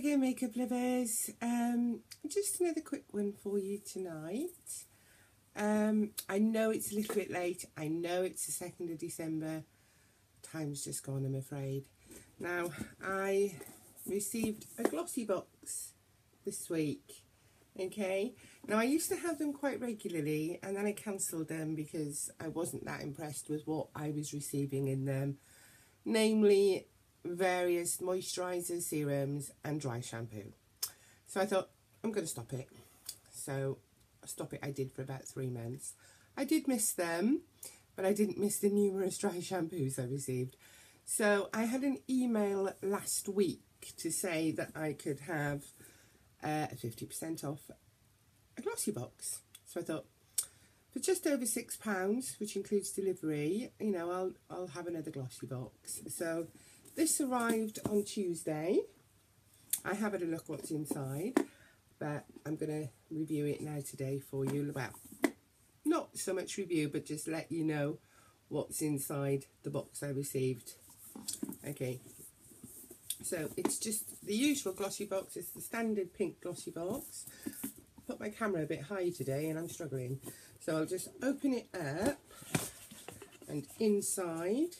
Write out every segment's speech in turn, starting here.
we go, makeup lovers. Just another quick one for you tonight. I know it's a little bit late. I know it's the 2nd of December. Time's just gone, I'm afraid. Now, I received a glossy box this week. Okay. Now, I used to have them quite regularly, and then I cancelled them because I wasn't that impressed with what I was receiving in them. Namely, various moisturisers, serums and dry shampoo. So I thought, I'm going to stop it. So stop it I did for about 3 months. I did miss them, but I didn't miss the numerous dry shampoos I received. So I had an email last week to say that I could have 50% off a glossy box. So I thought, for just over £6, which includes delivery, you know, I'll have another glossy box. So this arrived on Tuesday. I have had a look what's inside, but I'm going to review it now today for you. Well, not so much review, but just let you know what's inside the box I received. Okay, so it's just the usual glossy box. It's the standard pink glossy box. Put my camera a bit high today and I'm struggling. So I'll just open it up, and inside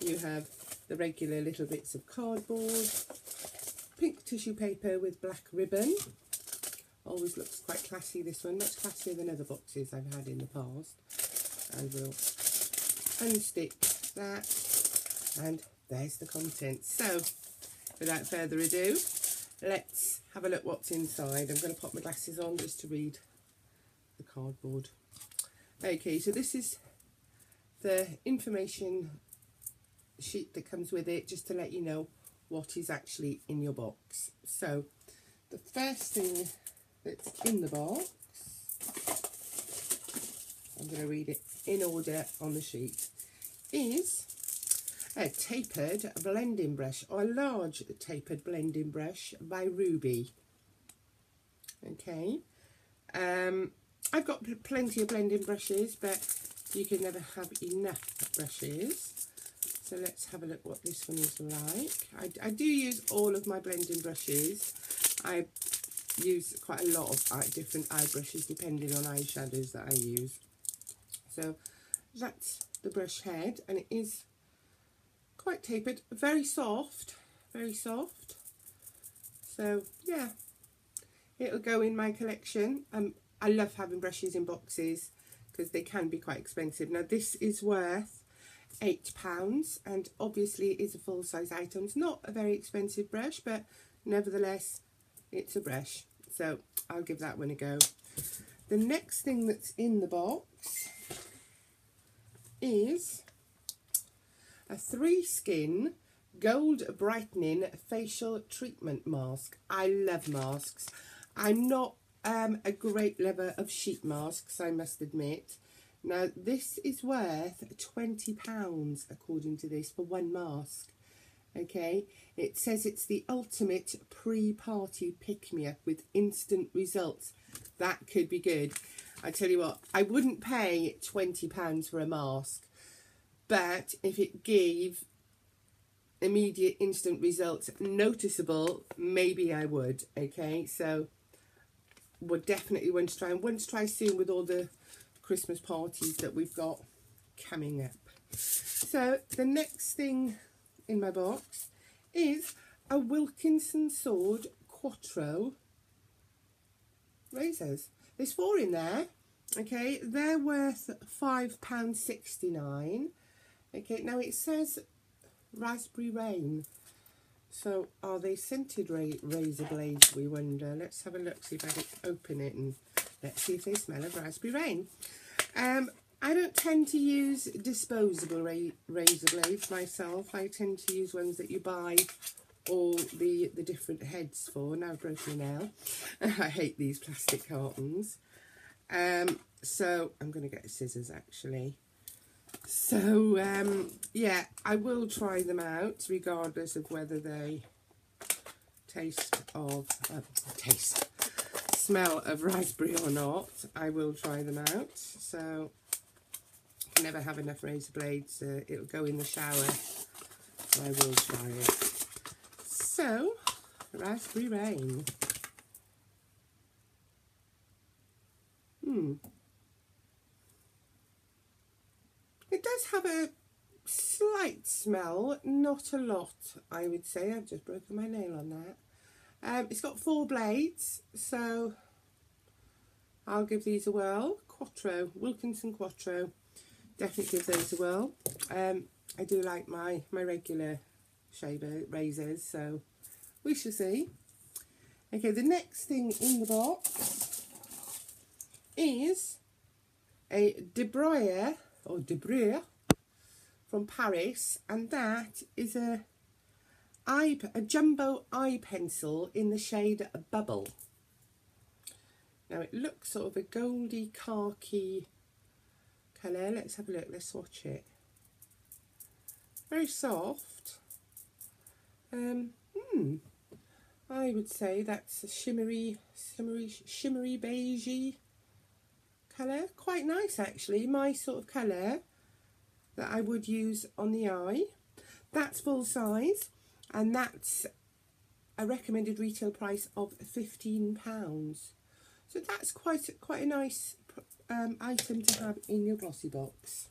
you have the regular little bits of cardboard, pink tissue paper with black ribbon. Always looks quite classy, this one, much classier than other boxes I've had in the past. I will unstick that, and there's the contents. So without further ado, let's have a look what's inside. I'm going to pop my glasses on just to read the cardboard. Okay, so this is the information sheet that comes with it, just to let you know what is actually in your box. So the first thing that's in the box, I'm going to read it in order on the sheet, is a tapered blending brush, or a large tapered blending brush by Ruby. Okay, I've got plenty of blending brushes, but you can never have enough brushes. So let's have a look what this one is like. I do use all of my blending brushes. I use quite a lot of different eye brushes depending on eyeshadows that I use. So that's the brush head, and it is quite tapered, very soft, very soft. So yeah, it'll go in my collection. I love having brushes in boxes because they can be quite expensive. Now this is worth £8, and obviously it is a full-size item. It's not a very expensive brush, but nevertheless it's a brush, so I'll give that one a go. The next thing that's in the box is a Three Skin Gold Brightening Facial Treatment Mask. I love masks. I'm not a great lover of sheet masks, I must admit. Now this is worth £20 according to this for one mask. Okay, it says it's the ultimate pre-party pick-me-up with instant results. That could be good. I tell you what, I wouldn't pay £20 for a mask, but if it gave immediate instant results noticeable, maybe I would. Okay, so we'll definitely want to try, and want to try soon with all the Christmas parties that we've got coming up. So the next thing in my box is a Wilkinson Sword Quattro razors. There's 4 in there. Okay, they're worth £5.69. okay, now it says Raspberry Rain, so are they scented razor blades, we wonder. Let's have a look, see if I can open it, and let's see if they smell of Raspberry Rain. I don't tend to use disposable razor blades myself. I tend to use ones that you buy all the different heads for. Now I've broken my nail. I hate these plastic cartons. So I'm going to get scissors actually. So yeah, I will try them out regardless of whether they taste of... smell of raspberry or not. I will try them out. So I can never have enough razor blades. It'll go in the shower. I will try it. So Raspberry Rain. It does have a slight smell, not a lot, I would say. I've just broken my nail on that. It's got 4 blades, so I'll give these a whirl. Quattro, Wilkinson Quattro. Definitely give those a whirl. I do like my regular shaver razors, so we shall see. Okay, the next thing in the box is a De Bruyere, or De Bruyere, from Paris, and that is a jumbo eye pencil in the shade Bubble. Now it looks sort of a goldy khaki colour. Let's have a look, let's swatch it. Very soft. I would say that's a shimmery beigey colour. Quite nice actually, my sort of colour that I would use on the eye. That's full size, and that's a recommended retail price of £15. So that's quite a nice item to have in your glossy box.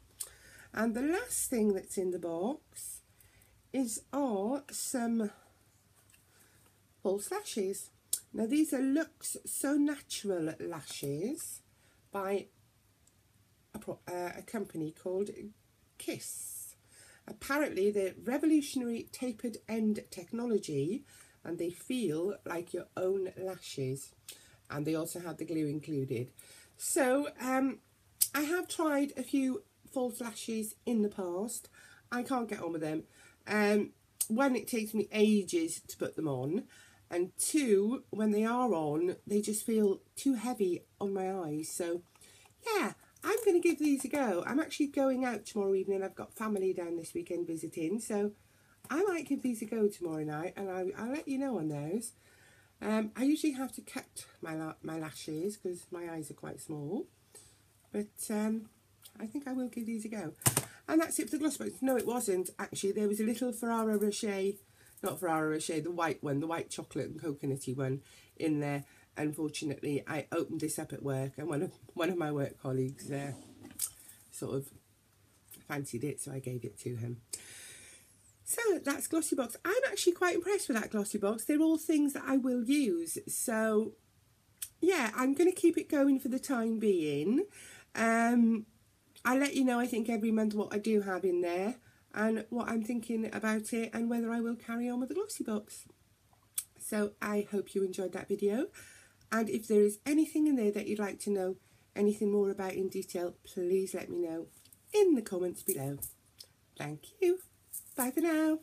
And the last thing that's in the box are some false lashes. Now these are Looks So Natural lashes by a company called Kiss. Apparently they're revolutionary tapered end technology, and they feel like your own lashes, and they also have the glue included. So I have tried a few false lashes in the past. I can't get on with them. One, it takes me ages to put them on, and 2, when they are on, they just feel too heavy on my eyes. So yeah, I'm going to give these a go. I'm actually going out tomorrow evening. I've got family down this weekend visiting, so I might give these a go tomorrow night, and I'll let you know on those. I usually have to cut my lashes because my eyes are quite small, but I think I will give these a go. And that's it for the gloss box. No, it wasn't actually. There was a little Ferrero Rocher, not Ferrero Rocher, the white one, the white chocolate and coconutty one in there. Unfortunately, I opened this up at work, and one of my work colleagues sort of fancied it, so I gave it to him. So that's glossy box. I'm actually quite impressed with that glossy box. They're all things that I will use. So yeah, I'm going to keep it going for the time being. I'll let you know, I think, every month what I do have in there and what I'm thinking about it, and whether I will carry on with the glossy box. So I hope you enjoyed that video. And if there is anything in there that you'd like to know anything more about in detail, please let me know in the comments below. Thank you. Bye for now.